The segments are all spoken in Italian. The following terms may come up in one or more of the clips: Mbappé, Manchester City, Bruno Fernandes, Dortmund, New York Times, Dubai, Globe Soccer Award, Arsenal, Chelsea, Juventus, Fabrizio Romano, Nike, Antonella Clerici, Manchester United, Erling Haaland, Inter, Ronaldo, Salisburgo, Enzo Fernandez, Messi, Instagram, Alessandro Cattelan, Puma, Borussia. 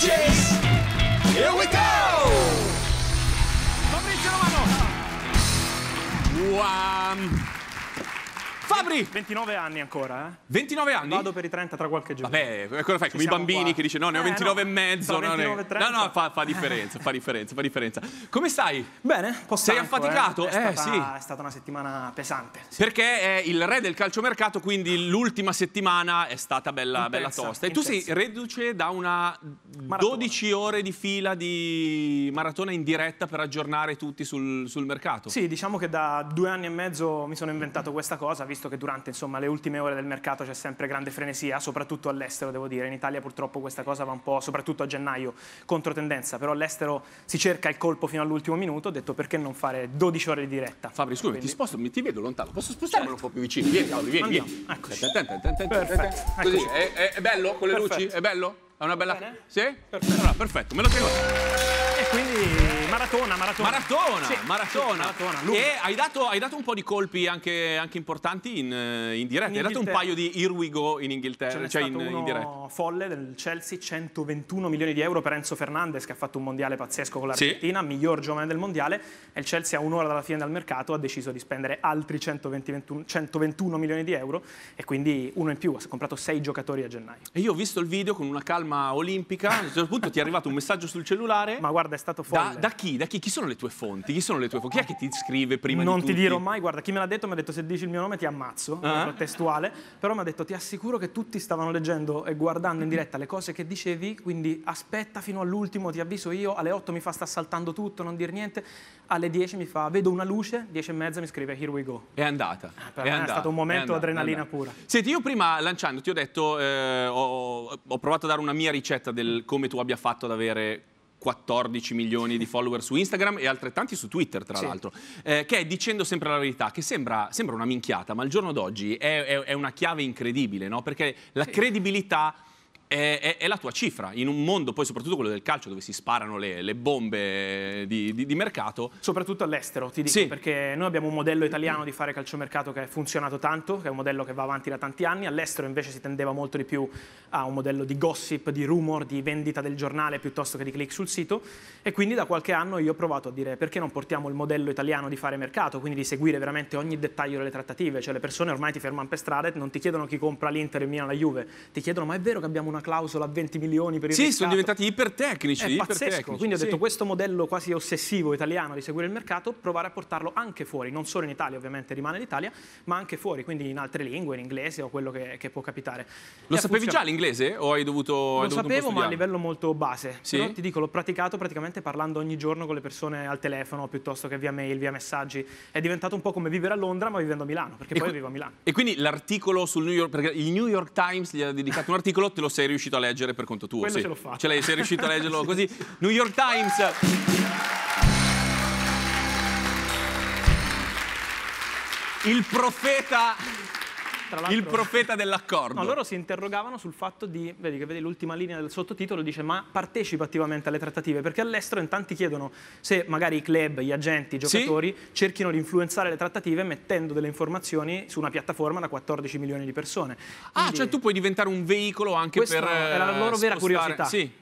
Messages. Here we go! Fabrizio Romano! Wow! Fabri! 29 anni ancora, eh? 29 anni? Vado per i 30 tra qualche giorno. Vabbè, cosa fai? Come i bambini qua, che dice no, ne ho 29 no, e mezzo. 29, no, no, fa differenza, fa differenza. Come stai? Bene, posso. Sei affaticato? È stata una settimana pesante. Sì. Perché è il re del calciomercato, quindi l'ultima settimana è stata bella, intensa, bella tosta. E tu sei reduce da una maratona. 12 ore di fila di maratona in diretta per aggiornare tutti sul mercato. Sì, diciamo che da 2 anni e mezzo mi sono inventato questa cosa, visto che durante, insomma, le ultime ore del mercato c'è sempre grande frenesia, soprattutto all'estero, devo dire. In Italia purtroppo questa cosa va un po', soprattutto a gennaio, controtendenza, però all'estero si cerca il colpo fino all'ultimo minuto. Ho detto, perché non fare 12 ore di diretta? Fabri, scusa, quindi... ti sposto, ti vedo lontano, posso spostarmi un po' più vicino? Vieni. Eccoci. Perfetto. Così, è bello con le luci? È bello? È una bella... Bene. Sì? Perfetto. Allora, perfetto, me lo tengo. E quindi... Maratona. E hai dato un po' di colpi anche importanti in diretta. Hai dato un paio di Here We Go in Inghilterra, cioè in diretta. Folle del Chelsea, 121 milioni di euro per Enzo Fernandez, che ha fatto un mondiale pazzesco con l'Argentina, miglior giovane del mondiale, e il Chelsea a un'ora dalla fine del mercato ha deciso di spendere altri 121 milioni di euro, e quindi uno in più, ha comprato 6 giocatori a gennaio. E io ho visto il video con una calma olimpica, a un certo punto ti è arrivato un messaggio sul cellulare. Ma guarda, è stato folle. Da chi sono le tue fonti? Chi è che ti scrive prima di tutti? Non ti dirò mai, guarda, chi me l'ha detto mi ha detto: se dici il mio nome ti ammazzo, testuale, però mi ha detto: ti assicuro che tutti stavano leggendo e guardando in diretta le cose che dicevi, quindi aspetta fino all'ultimo, ti avviso io. Alle 8 mi fa: sta saltando tutto, non dir niente. Alle 10 mi fa: vedo una luce, 10:30 mi scrive: here we go. È andata. Per me è stato un momento adrenalina pura. Senti, io prima lanciando ti ho detto, ho provato a dare una mia ricetta del come tu abbia fatto ad avere 14 milioni di follower su Instagram e altrettanti su Twitter, tra l'altro, che è dicendo sempre la verità, che sembra una minchiata, ma al giorno d'oggi è una chiave incredibile, no? Perché la credibilità è la tua cifra in un mondo, poi soprattutto quello del calcio, dove si sparano le bombe di mercato, soprattutto all'estero, ti dico, perché noi abbiamo un modello italiano di fare calciomercato che è funzionato tanto, che è un modello che va avanti da tanti anni. All'estero invece si tendeva molto di più a un modello di gossip, di rumor, di vendita del giornale piuttosto che di click sul sito, e quindi da qualche anno io ho provato a dire: perché non portiamo il modello italiano di fare mercato, quindi di seguire veramente ogni dettaglio delle trattative? Cioè, le persone ormai ti fermano per strada e non ti chiedono chi compra l'Inter, il Milan, la Juve, ti chiedono: ma è vero che abbiamo una clausola a 20 milioni per il mercato? Sì, sono diventati ipertecnici. È pazzesco. Quindi ho detto: questo modello quasi ossessivo italiano di seguire il mercato, provare a portarlo anche fuori, non solo in Italia, ovviamente rimane l'Italia, ma anche fuori, quindi in altre lingue, in inglese o quello che può capitare. Lo sapevi già l'inglese o hai dovuto? Lo sapevo, ma a livello molto base. Però ti dico, l'ho praticato praticamente parlando ogni giorno con le persone al telefono, piuttosto che via mail, via messaggi. È diventato un po' come vivere a Londra, ma vivendo a Milano, perché poi vivo a Milano. E quindi l'articolo sul New York, perché il New York Times gli ha dedicato un articolo, te lo sei riuscito a leggere per conto tuo? Quello ce l'ho fatto. Sei riuscito a leggerlo così. New York Times. Il profeta. Il profeta dell'accordo. No, loro si interrogavano sul fatto di, vedi l'ultima linea del sottotitolo dice: ma partecipa attivamente alle trattative, perché all'estero in tanti chiedono se magari i club, gli agenti, i giocatori cerchino di influenzare le trattative mettendo delle informazioni su una piattaforma da 14 milioni di persone. Quindi, cioè tu puoi diventare un veicolo anche per è la loro vera curiosità. Sì,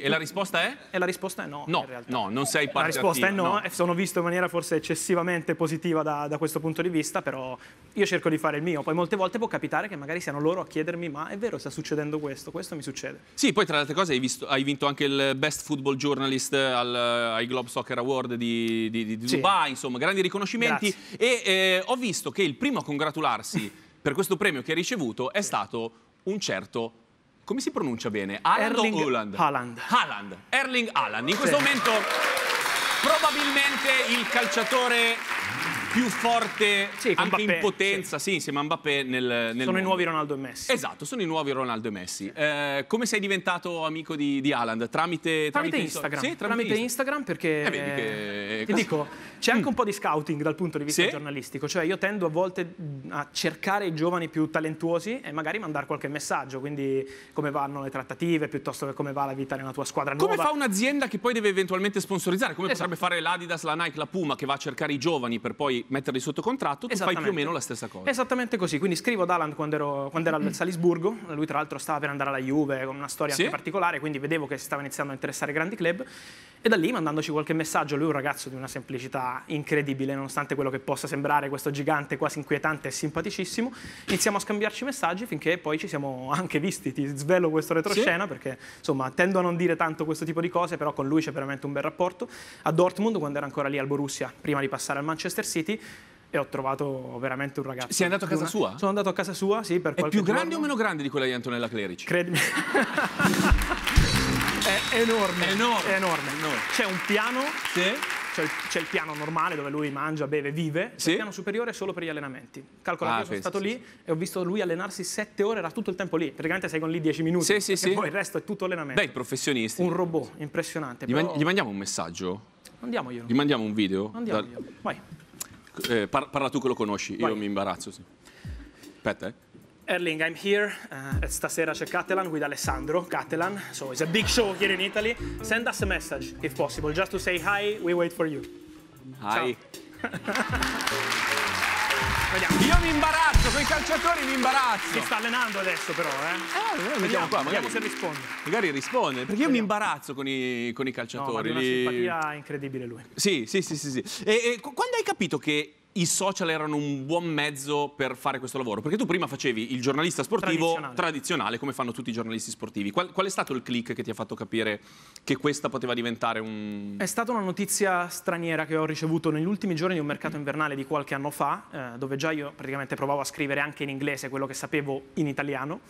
e la risposta è? E la risposta è no. No, in realtà. No, non sei parte attiva. La risposta è no, no. Sono visto in maniera forse eccessivamente positiva da questo punto di vista, però io cerco di fare il mio. Poi molte volte può capitare che magari siano loro a chiedermi: ma è vero, sta succedendo questo mi succede. Sì, poi tra le altre cose hai vinto anche il Best Football Journalist ai Globe Soccer Award di Dubai, insomma grandi riconoscimenti. Grazie. E ho visto che il primo a congratularsi per questo premio che hai ricevuto è stato un certo, come si pronuncia bene? Erling Haaland. Erling Haaland, in questo momento probabilmente il calciatore più forte, anche Mbappé, in potenza, insieme a Mbappé nel sono mondo. I nuovi Ronaldo e Messi. Esatto, sono i nuovi Ronaldo e Messi. Come sei diventato amico di Haaland? Tramite Instagram. Sì, tramite Instagram, perché ti dico, c'è anche un po' di scouting dal punto di vista giornalistico, cioè io tendo a volte a cercare i giovani più talentuosi e magari mandare qualche messaggio, quindi come vanno le trattative, piuttosto che come va la vita nella tua squadra nuova. Come fa un'azienda che poi deve eventualmente sponsorizzare, come potrebbe fare l'Adidas, la Nike, la Puma, che va a cercare i giovani per poi puoi metterli sotto contratto, tu fai più o meno la stessa cosa. Esattamente così, quindi scrivo ad Haaland quando era al Salisburgo, lui tra l'altro stava per andare alla Juve con una storia anche particolare, quindi vedevo che si stava iniziando a interessare grandi club, e da lì mandandoci qualche messaggio, lui è un ragazzo di una semplicità incredibile, nonostante quello che possa sembrare questo gigante quasi inquietante e simpaticissimo, iniziamo a scambiarci messaggi finché poi ci siamo anche visti, ti svelo questo retroscena perché insomma tendo a non dire tanto questo tipo di cose, però con lui c'è veramente un bel rapporto. A Dortmund, quando era ancora lì al Borussia, prima di passare al Manchester City, e ho trovato veramente un ragazzo. Sei andato a casa sua? Sono andato a casa sua, sì, per qualche giorno. È più grande o meno grande di quella di Antonella Clerici? Credimi. È enorme. È enorme. C'è un piano... Sì. C'è il piano normale dove lui mangia, beve, vive, il piano superiore è solo per gli allenamenti. Calcola, io sono stato lì e ho visto lui allenarsi 7 ore, era tutto il tempo lì, praticamente sei con lì 10 minuti e poi il resto è tutto allenamento. Dai, professionisti. Un robot, impressionante. Gli mandiamo un messaggio? Andiamoglielo. Gli mandiamo un video? Andiamoglielo, vai. Parla tu che lo conosci, io mi imbarazzo. Aspetta, Erling, I'm here. Stasera c'è Cattelan with Alessandro Cattelan. So it's a big show here in Italy. Send us a message, if possible, just to say hi, we wait for you. Hi. Vediamo. Io mi imbarazzo, quei calciatori mi imbarazzo. Si sta allenando adesso però, eh? Vediamo qua, magari se risponde. Magari risponde, perché io mi imbarazzo con i calciatori. No, ma di una simpatia incredibile lui. Sì. E quando hai capito che i social erano un buon mezzo per fare questo lavoro? Perché tu prima facevi il giornalista sportivo tradizionale come fanno tutti i giornalisti sportivi. Qual è stato il click che ti ha fatto capire che questa poteva diventare un... È stata una notizia straniera che ho ricevuto negli ultimi giorni di un mercato invernale di qualche anno fa, dove già io praticamente provavo a scrivere anche in inglese quello che sapevo in italiano,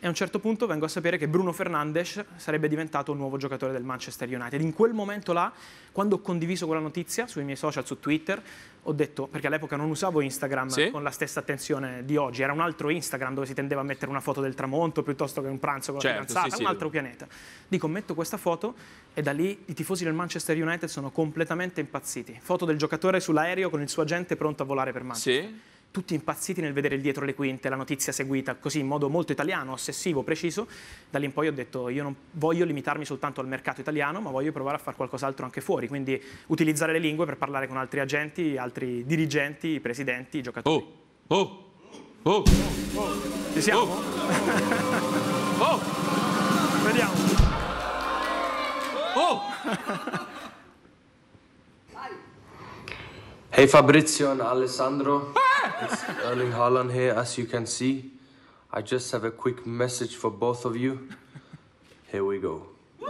e a un certo punto vengo a sapere che Bruno Fernandes sarebbe diventato un nuovo giocatore del Manchester United. In quel momento là, quando ho condiviso quella notizia sui miei social, su Twitter, ho detto, perché all'epoca non usavo Instagram con la stessa attenzione di oggi, era un altro Instagram dove si tendeva a mettere una foto del tramonto piuttosto che un pranzo con la fidanzata, un altro pianeta. Dico, metto questa foto e da lì i tifosi del Manchester United sono completamente impazziti. Foto del giocatore sull'aereo con il suo agente pronto a volare per Manchester. Tutti impazziti nel vedere il dietro le quinte, la notizia seguita così in modo molto italiano, ossessivo, preciso. Da lì in poi ho detto, io non voglio limitarmi soltanto al mercato italiano, ma voglio provare a fare qualcos'altro anche fuori, quindi utilizzare le lingue per parlare con altri agenti, altri dirigenti, presidenti, giocatori. Ci siamo? Vediamo. Hey Fabrizio and Alessandro. It's Erling Haaland here, as you can see. I just have a quick message for both of you. Here we go. È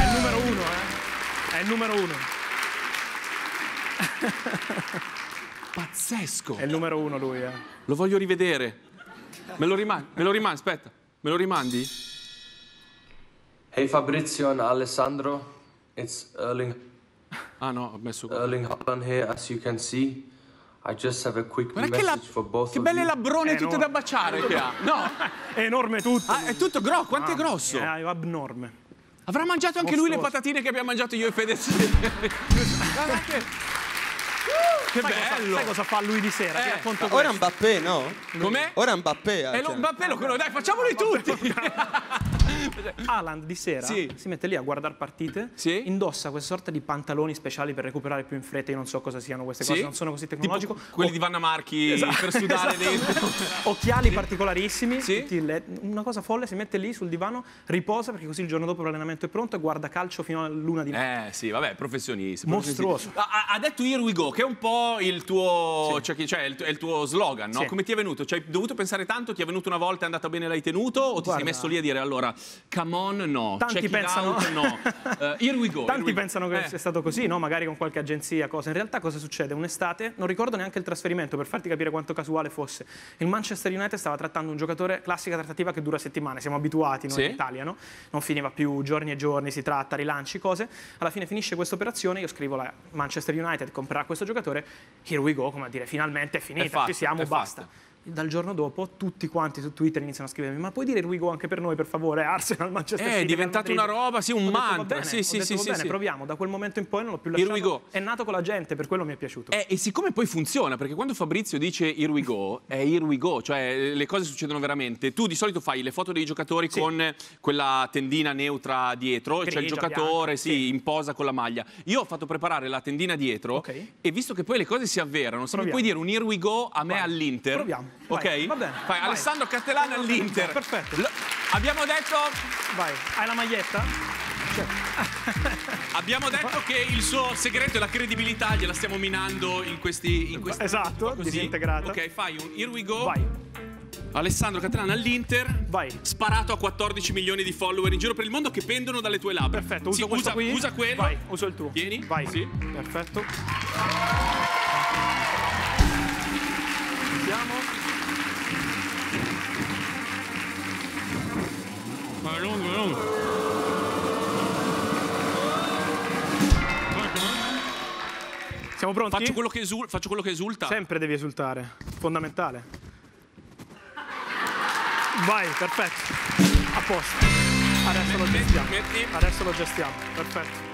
il numero uno, eh? È il numero uno. Pazzesco. È il numero uno lui, eh. Lo voglio rivedere. Me lo rimandi, aspetta. Me lo rimandi? Hey Fabrizio and Alessandro. It's Erling... Ah no, ho messo qua. Erling Haaland here, as you can see. I just have a quick message for both of you. Che belle labbrone tutte da baciare che ha. No, è enorme tutto. Ah, è tutto grosso, quanto è grosso? È abnorme. Avrà mangiato anche lui le patatine che abbiamo mangiato io e Fede. Che bello! Sai cosa fa lui di sera? Ti racconto questo. Ora Mbappé, no? Com'è? Ora Mbappé. E lo Mbappé lo conosco, dai, facciamoli tutti! Haaland di sera si mette lì a guardare partite, indossa questa sorta di pantaloni speciali per recuperare più in fretta, io non so cosa siano queste cose, non sono così tecnologico. Tipo quelli di Vanna Marchi per sudare dentro. Occhiali particolarissimi, una cosa folle, si mette lì sul divano, riposa perché così il giorno dopo l'allenamento è pronto e guarda calcio fino all'una di notte. Sì, vabbè, professionista. Mostruoso. Ha detto Here We Go, che è un po' il tuo, cioè il tuo slogan, no? Come ti è venuto? Cioè, hai dovuto pensare tanto, ti è venuto una volta, è andata bene, l'hai tenuto o ti sei messo lì a dire allora... Come on, no. Tanti pensano... Here we go. Tanti pensano che sia stato così, no? Magari con qualche agenzia, cosa. In realtà cosa succede? Un'estate, non ricordo neanche il trasferimento, per farti capire quanto casuale fosse. Il Manchester United stava trattando un giocatore, classica trattativa che dura settimane, siamo abituati noi in Italia, no? Non finiva più giorni e giorni, si tratta, rilanci, cose. Alla fine finisce questa operazione, io scrivo la Manchester United comprerà questo giocatore, here we go, come a dire, finalmente è finita, ci siamo, basta. dal giorno dopo tutti quanti su Twitter iniziano a scrivermi: ma puoi dire Ruigo anche per noi, per favore, Arsenal, Manchester City? È diventata una roba, sì, un mantra. Sì, proviamo. Da quel momento in poi non l'ho più lasciato. Here we go. È nato con la gente, per quello mi è piaciuto. E siccome poi funziona, perché quando Fabrizio dice here we go, è here we go, cioè le cose succedono veramente. Tu di solito fai le foto dei giocatori con quella tendina neutra dietro, c'è cioè il giocatore, sì, in posa con la maglia. Io ho fatto preparare la tendina dietro e visto che poi le cose si avverano, se mi puoi dire un here we go a me all'Inter. Proviamo. Ok? Va bene. Vai. Alessandro Cattelan all'Inter. Perfetto. Abbiamo detto... Vai. Hai la maglietta? Abbiamo detto che il suo segreto e la credibilità gliela stiamo minando in questi... esatto, disintegrata. Ok, fai un here we go. Vai. Alessandro Cattelan all'Inter, sparato a 14 milioni di follower in giro per il mondo che pendono dalle tue labbra. Perfetto, uso questo qui. Usa quello. Vai, uso il tuo. Tieni. Vai. Sì. Perfetto. Siamo... Ma è lungo, è lungo. Siamo pronti? Faccio quello che esulta. Sempre devi esultare, fondamentale. Vai, perfetto. A posto. Adesso lo gestiamo. Adesso lo gestiamo. Perfetto.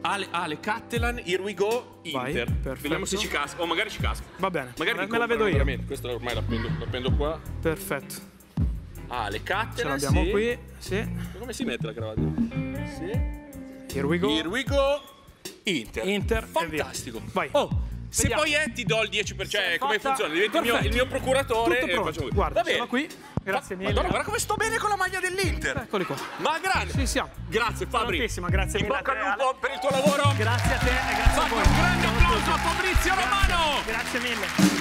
Ale Cattelan, here we go, Inter. Perfetto. Vediamo se ci casca. O magari ci casca. Va bene. Magari me la vedo io. Veramente. Questo ormai la prendo qua. Perfetto. Ale Cattelan. Ce l'abbiamo qui. Sì. Come si mette la cravatta? Sì. Here we go. Here we go. Inter. Inter. Fantastico. Vai. Oh. Se vediamo. Poi ti do il 10%, come funziona? Diventi il mio procuratore e facciamo. Guarda, sono qui. Grazie mille. Madonna, guarda come sto bene con la maglia dell'Inter. Eccoli qua. Ma grande. Sì, siamo. Grazie Fabri. Tantissima, grazie mille. In bocca al lupo per il tuo lavoro. Grazie a te e grazie a voi. Un grande applauso a Fabrizio Romano. Grazie mille.